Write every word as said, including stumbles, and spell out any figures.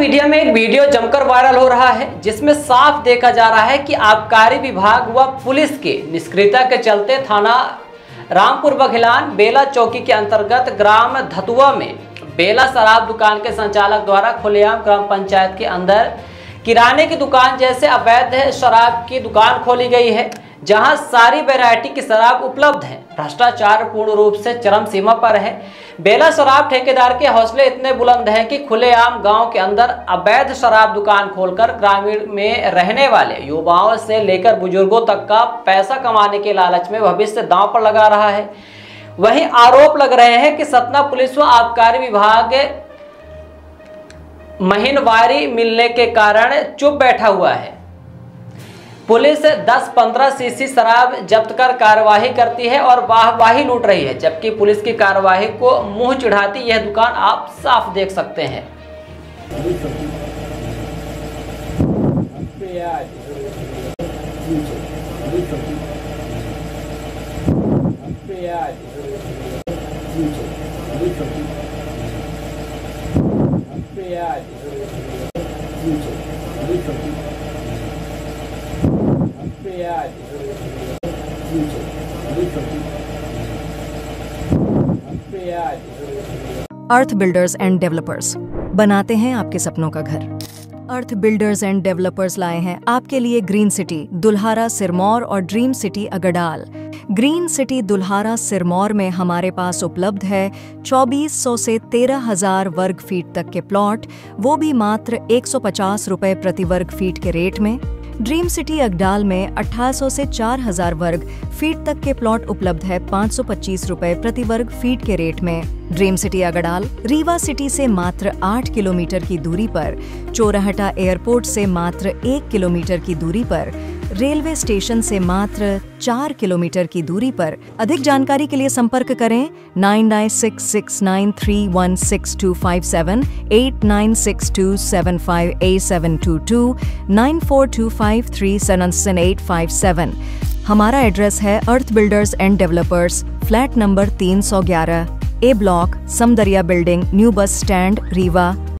Media में एक video जमकर वायरल हो रहा है जिसमें साफ देखा जा रहा है कि आबकारी विभाग व पुलिस के निष्क्रियता के चलते थाना रामपुर बघिलान बेला चौकी के अंतर्गत ग्राम धतुआ में बेला शराब दुकान के संचालक द्वारा खुलेआम ग्राम पंचायत के अंदर किराने की दुकान जैसे अवैध शराब की दुकान खोली गई है, जहां सारी वैरायटी की शराब उपलब्ध है। भ्रष्टाचार पूर्ण रूप से चरम सीमा पर है। बेला शराब ठेकेदार के हौसले इतने बुलंद हैं कि खुलेआम गांव के अंदर अवैध शराब दुकान खोलकर ग्रामीण में रहने वाले युवाओं से लेकर बुजुर्गों तक का पैसा कमाने के लालच में भविष्य दांव पर लगा रहा है। वहीं आरोप लग रहे हैं कि सतना पुलिस व आबकारी विभाग महीनवारी मिलने के कारण चुप बैठा हुआ है। पुलिस दस पंद्रह सीसी शराब जब्त कर कार्यवाही करती है और वाहवाही लूट रही है, जबकि पुलिस की कार्यवाही को मुंह चिढ़ाती यह दुकान आप साफ देख सकते हैं। प्याज अर्थ बिल्डर्स एंड डेवलपर्स बनाते हैं आपके सपनों का घर। अर्थ बिल्डर्स एंड डेवलपर्स लाए हैं आपके लिए ग्रीन सिटी दुल्हारा सिरमौर और dream city Agdal. Green city Dulhara Sirmaur में हमारे पास उपलब्ध है चौबीस सौ से तेरह हज़ार वर्ग फीट तक के प्लॉट, वो भी मात्र एक सौ पचास रुपए प्रति वर्ग फीट के रेट में। ड्रीम सिटी अगडाल में अठारह सौ से चार हज़ार वर्ग फीट तक के प्लॉट उपलब्ध है पाँच सौ पच्चीस रुपए प्रति वर्ग फीट के रेट में। Dream city Agdal Rewa city से मात्र आठ किलोमीटर की दूरी पर, चोरहटा एयरपोर्ट से मात्र एक किलोमीटर की दूरी पर, रेलवे स्टेशन से मात्र चार किलोमीटर की दूरी पर। अधिक जानकारी के लिए संपर्क करें nine nine six six nine three one six two five seven, eight nine six two seven five eight seven two two, nine four two five three seven eight five seven. हमारा एड्रेस है Earth builders and developers, flat number तीन सौ ग्यारह, A block, Samdariya building, new bus stand, Rewa.